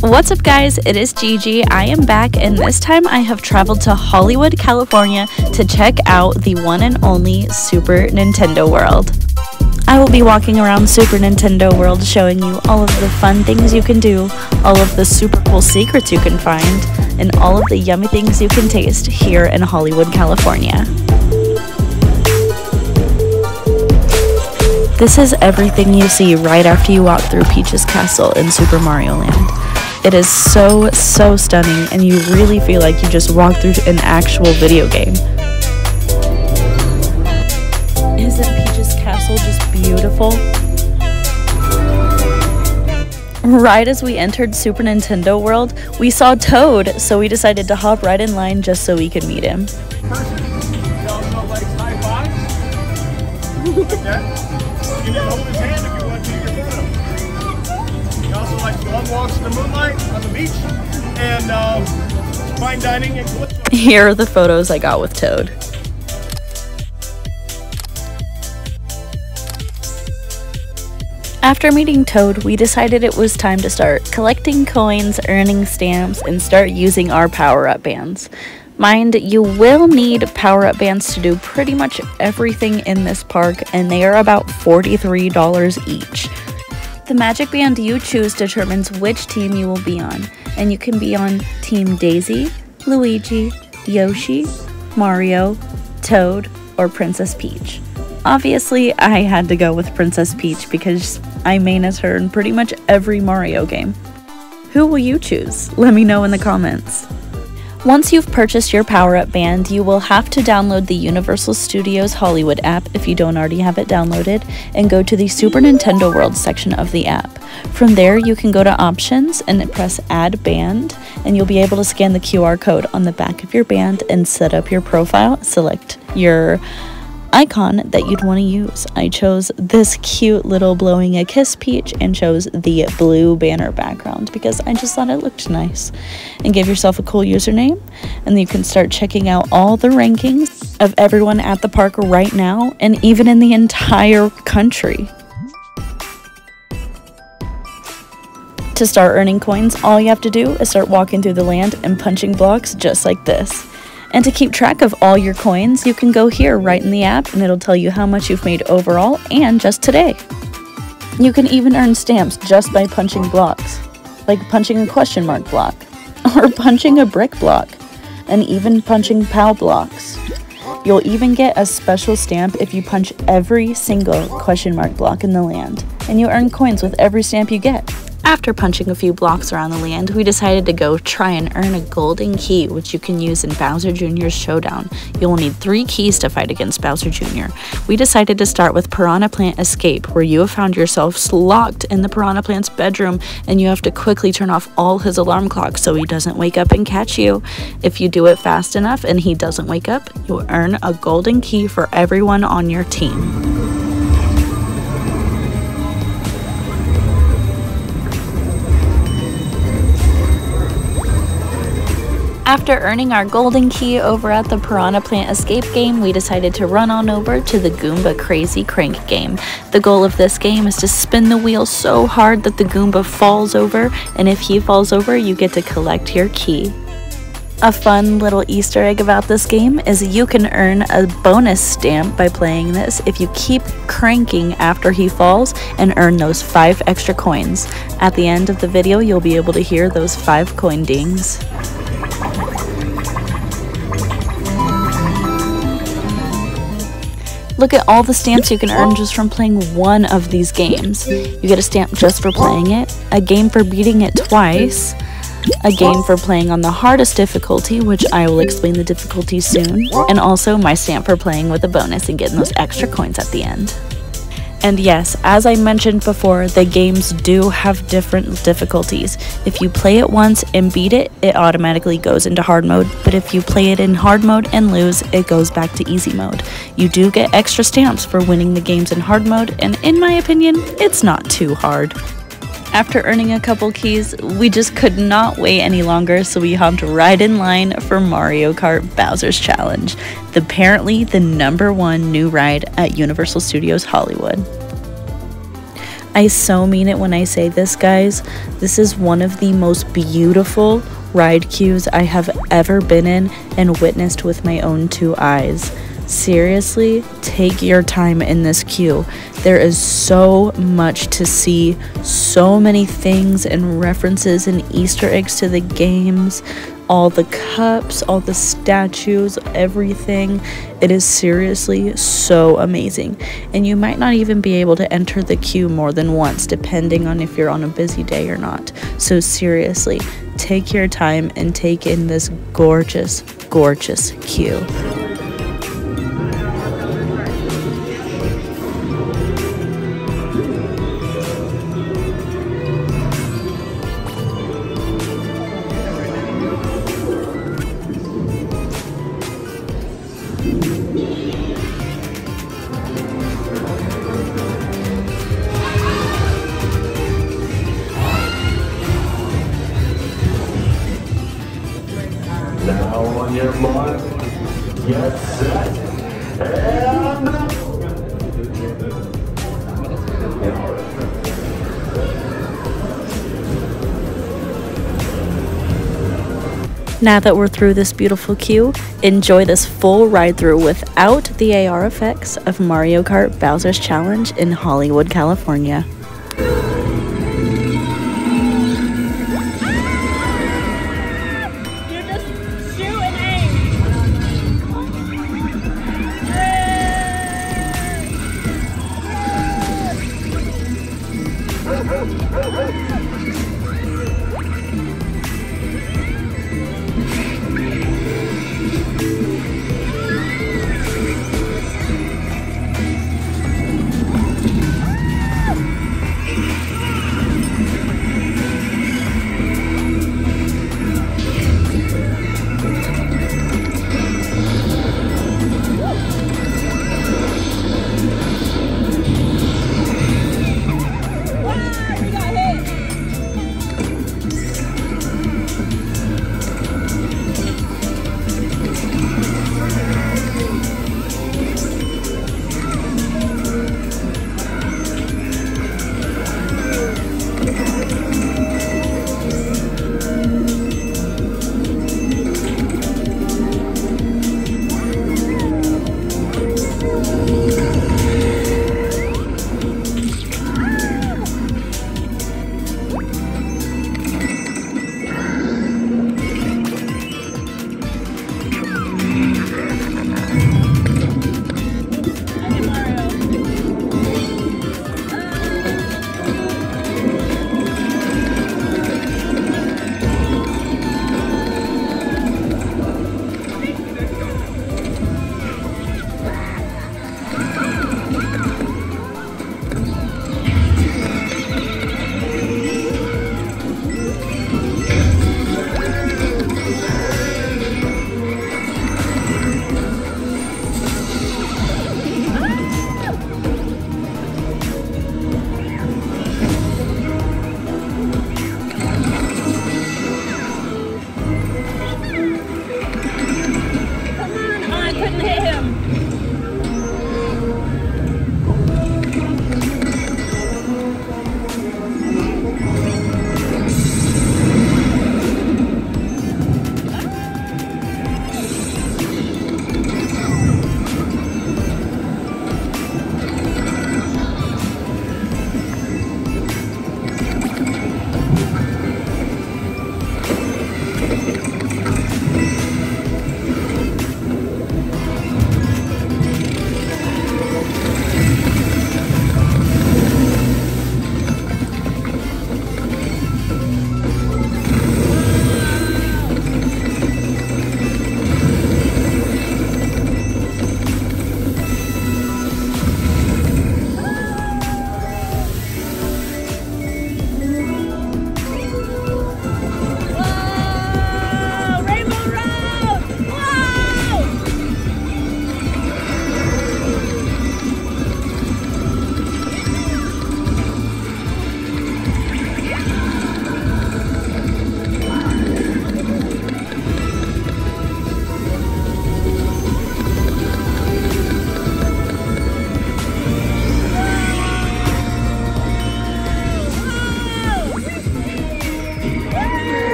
What's up guys, it is Gigi. I am back and this time I have traveled to Hollywood, California to check out the one and only Super Nintendo World. I will be walking around Super Nintendo World showing you all of the fun things you can do, all of the super cool secrets you can find, and all of the yummy things you can taste here in Hollywood, California. This is everything you see right after you walk through Peach's Castle in Super Mario Land. It is so stunning, and you really feel like you just walked through an actual video game. Isn't Peach's Castle just beautiful? Right as we entered Super Nintendo World, we saw Toad, so we decided to hop right in line just so we could meet him. Walks in the moonlight on the beach and fine dining. Here are the photos I got with Toad. After meeting Toad, we decided it was time to start collecting coins, earning stamps, and start using our Power Up Bands. Mind, you will need Power Up Bands to do pretty much everything in this park, and they are about $43 each. The magic band you choose determines which team you will be on, and you can be on Team Daisy, Luigi, Yoshi, Mario, Toad, or Princess Peach. Obviously, I had to go with Princess Peach because I main as her in pretty much every Mario game. Who will you choose? Let me know in the comments. Once you've purchased your Power Up Band, you will have to download the Universal Studios Hollywood app if you don't already have it downloaded, and go to the Super Nintendo World section of the app. From there, you can go to Options and press Add Band, and you'll be able to scan the QR code on the back of your band and set up your profile. Select your icon that you'd want to use. I chose this cute little blowing a kiss peach and chose the blue banner background because I just thought it looked nice. And give yourself a cool username, and you can start checking out all the rankings of everyone at the park right now and even in the entire country. To start earning coins, all you have to do is start walking through the land and punching blocks just like this. And to keep track of all your coins, you can go here right in the app and it'll tell you how much you've made overall and just today. You can even earn stamps just by punching blocks, like punching a question mark block, or punching a brick block, and even punching POW blocks. You'll even get a special stamp if you punch every single question mark block in the land, and you earn coins with every stamp you get. After punching a few blocks around the land, we decided to go try and earn a golden key, which you can use in Bowser Jr.'s Showdown. You'll need 3 keys to fight against Bowser Jr. We decided to start with Piranha Plant Escape, where you have found yourself locked in the Piranha Plant's bedroom, and you have to quickly turn off all his alarm clocks so he doesn't wake up and catch you. If you do it fast enough and he doesn't wake up, you'll earn a golden key for everyone on your team. After earning our golden key over at the Piranha Plant Escape game, we decided to run on over to the Goomba Crazy Crank game. The goal of this game is to spin the wheel so hard that the Goomba falls over, and if he falls over, you get to collect your key. A fun little Easter egg about this game is you can earn a bonus stamp by playing this if you keep cranking after he falls and earn those 5 extra coins. At the end of the video, you'll be able to hear those 5 coin dings. Look at all the stamps you can earn just from playing one of these games. You get a stamp just for playing it, a game for beating it twice, a game for playing on the hardest difficulty, which I will explain the difficulty soon, and also my stamp for playing with a bonus and getting those extra coins at the end. And yes, as I mentioned before, the games do have different difficulties. If you play it once and beat it, it automatically goes into hard mode, but if you play it in hard mode and lose, it goes back to easy mode. You do get extra stamps for winning the games in hard mode, and in my opinion, it's not too hard. After earning a couple keys, we just could not wait any longer, so we hopped right in line for Mario Kart Bowser's Challenge. Apparently the #1 new ride at Universal Studios Hollywood. I so mean it when I say this, guys. This is one of the most beautiful ride queues I have ever been in and witnessed with my own two eyes. Seriously, take your time in this queue. There is so much to see, so many things and references and Easter eggs to the games, all the cups, all the statues, everything. It is seriously so amazing, and you might not even be able to enter the queue more than once depending on if you're on a busy day or not. So seriously, take your time and take in this gorgeous, gorgeous queue. Now that we're through this beautiful queue, enjoy this full ride-through without the AR effects of Mario Kart Bowser's Challenge in Hollywood, California.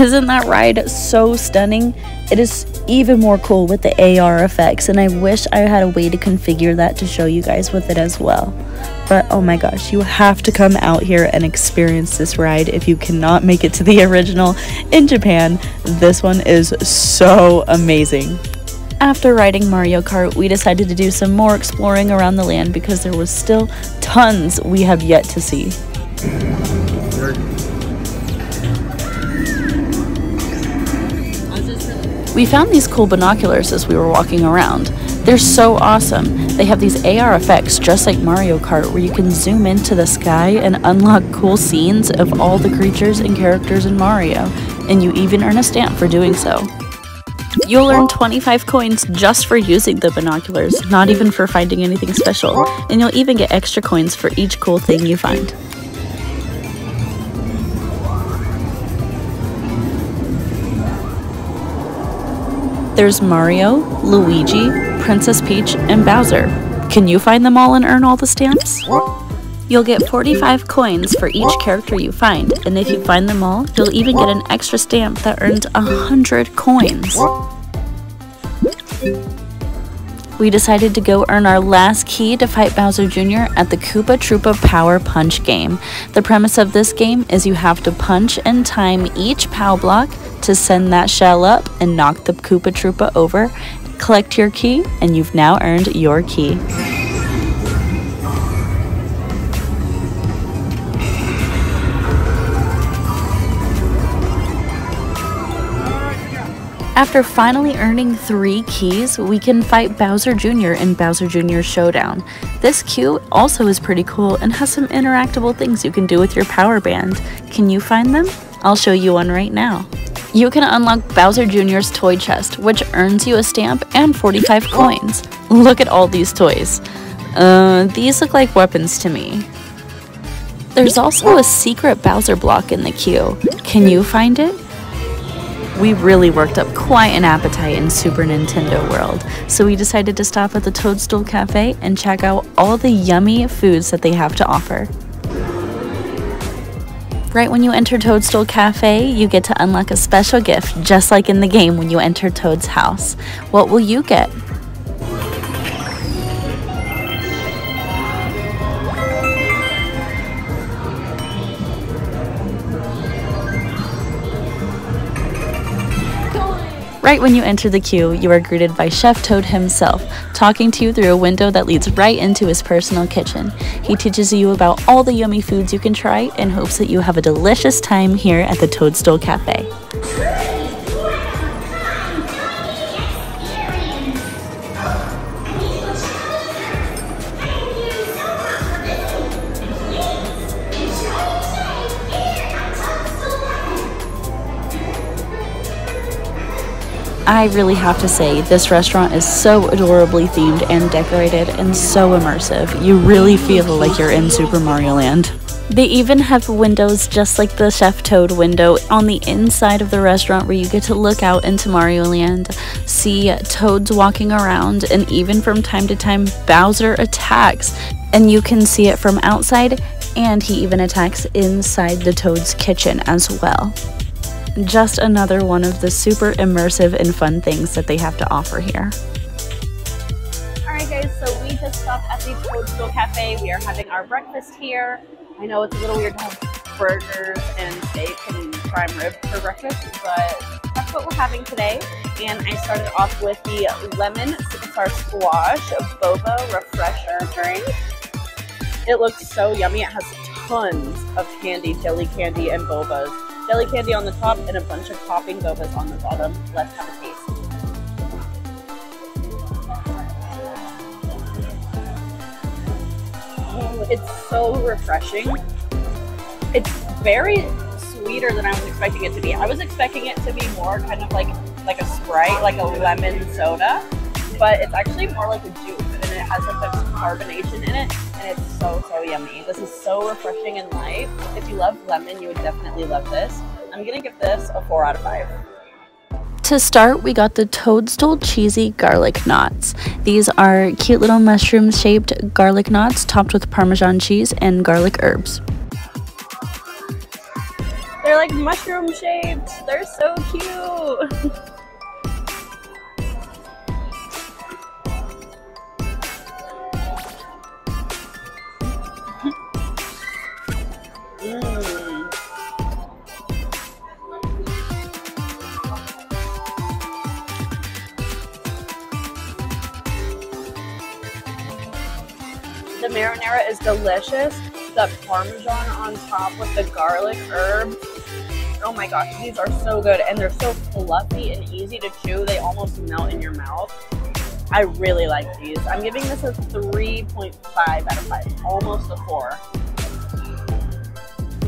Isn't that ride so stunning? It is even more cool with the AR effects, and I wish I had a way to configure that to show you guys with it as well. But oh my gosh, you have to come out here and experience this ride. If you cannot make it to the original in Japan, this one is so amazing. After riding Mario Kart, we decided to do some more exploring around the land because there was still tons we have yet to see. We found these cool binoculars as we were walking around. They're so awesome. They have these AR effects just like Mario Kart where you can zoom into the sky and unlock cool scenes of all the creatures and characters in Mario, and you even earn a stamp for doing so. You'll earn 25 coins just for using the binoculars, not even for finding anything special, and you'll even get extra coins for each cool thing you find. There's Mario, Luigi, Princess Peach, and Bowser. Can you find them all and earn all the stamps? You'll get 45 coins for each character you find, and if you find them all, you'll even get an extra stamp that earns 100 coins. We decided to go earn our last key to fight Bowser Jr. at the Koopa Troopa Power Punch game. The premise of this game is you have to punch and time each POW block to send that shell up and knock the Koopa Troopa over. Collect your key, and you've now earned your key. After finally earning 3 keys, we can fight Bowser Jr. in Bowser Jr.'s Showdown. This queue also is pretty cool and has some interactable things you can do with your Power Band. Can you find them? I'll show you one right now. You can unlock Bowser Jr.'s toy chest, which earns you a stamp and 45 coins. Look at all these toys. These look like weapons to me. There's also a secret Bowser block in the queue. Can you find it? We really worked up quite an appetite in Super Nintendo World, so we decided to stop at the Toadstool Cafe and check out all the yummy foods that they have to offer. Right when you enter Toadstool Cafe, you get to unlock a special gift, just like in the game when you enter Toad's house. What will you get? Right when you enter the queue, you are greeted by Chef Toad himself, talking to you through a window that leads right into his personal kitchen. He teaches you about all the yummy foods you can try and hopes that you have a delicious time here at the Toadstool Cafe. I really have to say, this restaurant is so adorably themed and decorated and so immersive. You really feel like you're in Super Mario Land. They even have windows just like the Chef Toad window on the inside of the restaurant where you get to look out into Mario Land, see toads walking around, and even from time to time Bowser attacks. And you can see it from outside, and he even attacks inside the Toad's kitchen as well. Just another one of the super immersive and fun things that they have to offer here. Alright guys, so we just stopped at the Toadstool Cafe. We are having our breakfast here. I know it's a little weird to have burgers and steak and prime rib for breakfast, but that's what we're having today. And I started off with the Lemon Super Star Squash Boba Refresher drink. It looks so yummy. It has tons of candy, jelly candy, and bobas. Jelly candy on the top and a bunch of popping bobas on the bottom. Let's have a taste. Oh, it's so refreshing. It's very sweeter than I was expecting it to be. I was expecting it to be more kind of like a Sprite, like a lemon soda, but it's actually more like a juice, and it has like some carbonation in it. It's so yummy. This is so refreshing and light. If you love lemon, you would definitely love this. I'm gonna give this a 4 out of 5. To start, we got the Toadstool Cheesy Garlic Knots. These are cute little mushroom shaped garlic knots topped with Parmesan cheese and garlic herbs. They're They're like mushroom shaped. They're so cute. The marinara is delicious. That parmesan on top with the garlic herbs. Oh my gosh, these are so good, and they're so fluffy and easy to chew. They almost melt in your mouth. I really like these. I'm giving this a 3.5 out of 5, almost a 4.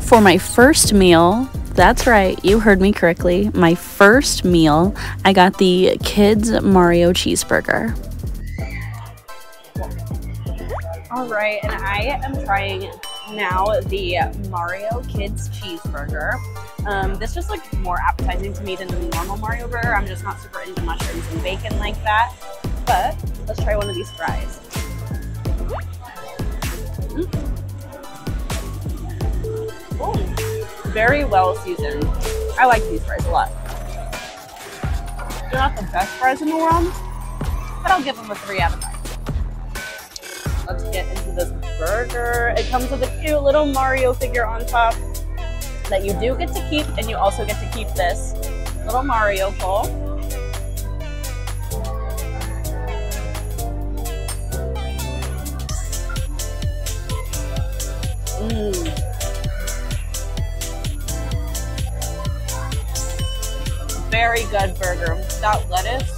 For my first meal, that's right, you heard me correctly. My first meal, I got the Kids Mario Cheeseburger. All right, and I am trying now the Mario Kids Cheeseburger. This just looks more appetizing to me than the normal Mario burger. I'm just not super into mushrooms and bacon like that. But let's try one of these fries. Oh, very well seasoned. I like these fries a lot. They're not the best fries in the world, but I'll give them a 3 out of 5. Let's get into this burger. It comes with a cute little Mario figure on top that you do get to keep, and you also get to keep this little Mario pole. Very good burger. That lettuce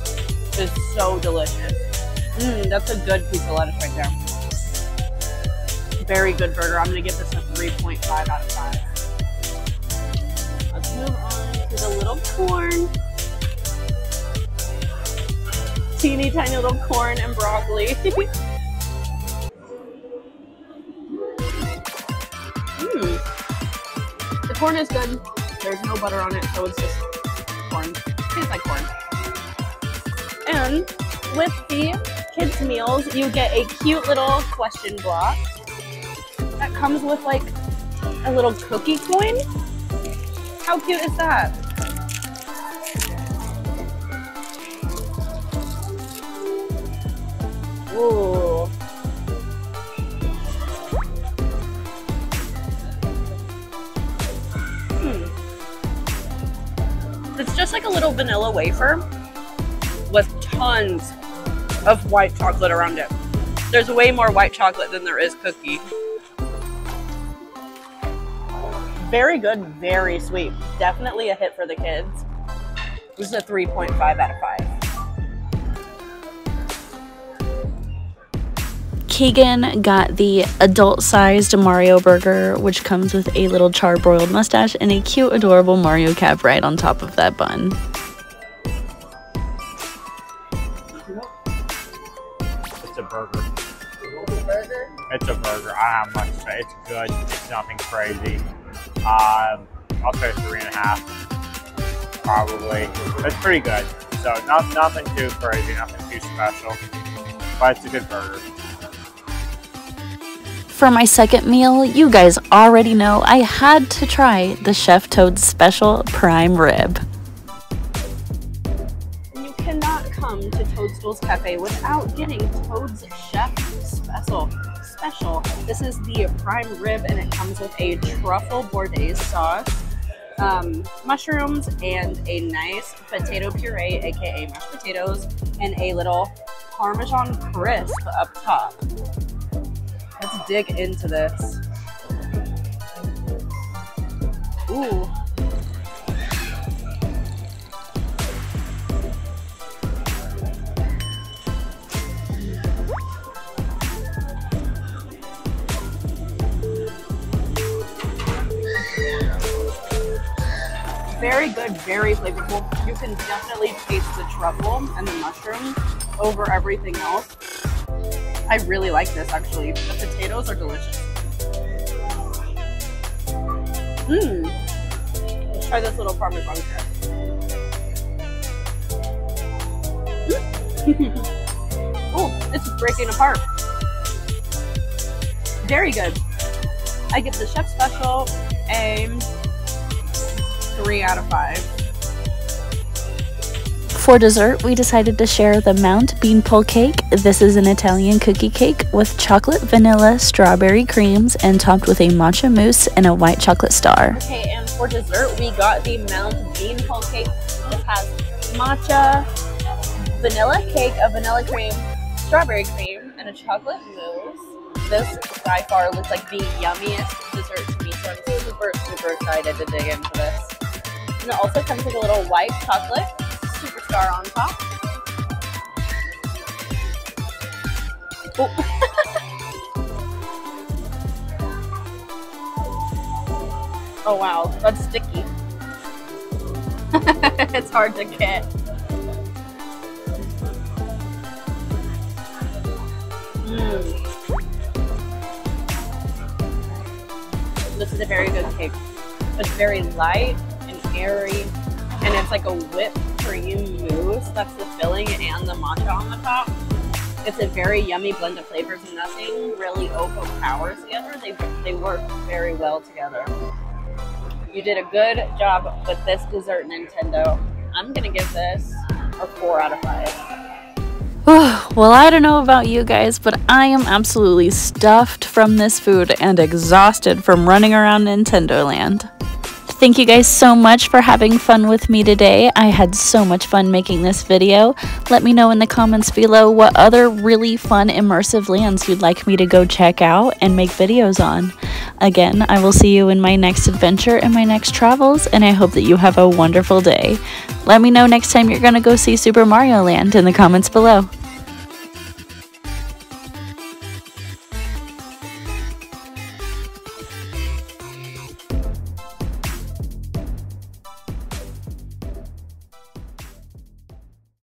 is so delicious. That's a good piece of lettuce right there. Very good burger. I'm going to give this a 3.5 out of 5. Let's move on to the little corn. Teeny tiny little corn and broccoli. The corn is good. There's no butter on it, so it's just corn. It tastes like corn. And with the kids' meals, you get a cute little question block that comes with like a little cookie coin. How cute is that? Ooh. It's just like a little vanilla wafer with tons of white chocolate around it. There's way more white chocolate than there is cookie. Very good, very sweet. Definitely a hit for the kids. This is a 3.5 out of 5. Keegan got the adult-sized Mario burger, which comes with a little charbroiled mustache and a cute, adorable Mario cap right on top of that bun. It's a burger. It's a burger? It's a burger. I don't have much to say. It's good. It's nothing crazy. I'll say 3.5, probably. That's pretty good. So nothing too crazy, nothing too special, but it's a good burger. For my second meal, you guys already know I had to try the Chef Toad's Special Prime Rib. You cannot come to Toadstool's Cafe without getting Toad's Chef Special. This is the prime rib, and it comes with a truffle bordelaise sauce, mushrooms, and a nice potato puree, aka mashed potatoes, and a little Parmesan crisp up top. Let's dig into this. Ooh. Very good, very flavorful. You can definitely taste the truffle and the mushrooms over everything else. I really like this, actually. The potatoes are delicious. Let's try this little Parmesan crisp. Oh, it's breaking apart. Very good. I give the Chef Special a 3 out of 5. For dessert, we decided to share the Mount Beanpole Cake. This is an Italian cookie cake with chocolate, vanilla, strawberry creams, and topped with a matcha mousse and a white chocolate star. Okay, and for dessert, we got the Mount Beanpole Cake. This has matcha, vanilla cake, a vanilla cream, strawberry cream, and a chocolate mousse. This by far looks like the yummiest dessert to me, so I'm super, super excited to dig into this. And it also comes with a little white chocolate superstar on top. Oh, oh wow, that's sticky. It's hard to get. This is a very good cake. It's very light and airy, and it's like a whipped cream mousse. That's the filling and the matcha on the top. It's a very yummy blend of flavors. Nothing really overpowers the other. They work very well together. You did a good job with this dessert, Nintendo. I'm gonna give this a 4 out of 5. Well, I don't know about you guys, but I am absolutely stuffed from this food and exhausted from running around Nintendo Land. Thank you guys so much for having fun with me today. I had so much fun making this video. Let me know in the comments below what other really fun immersive lands you'd like me to go check out and make videos on. Again, I will see you in my next adventure and my next travels, and I hope that you have a wonderful day. Let me know next time you're going to go see Super Mario Land in the comments below.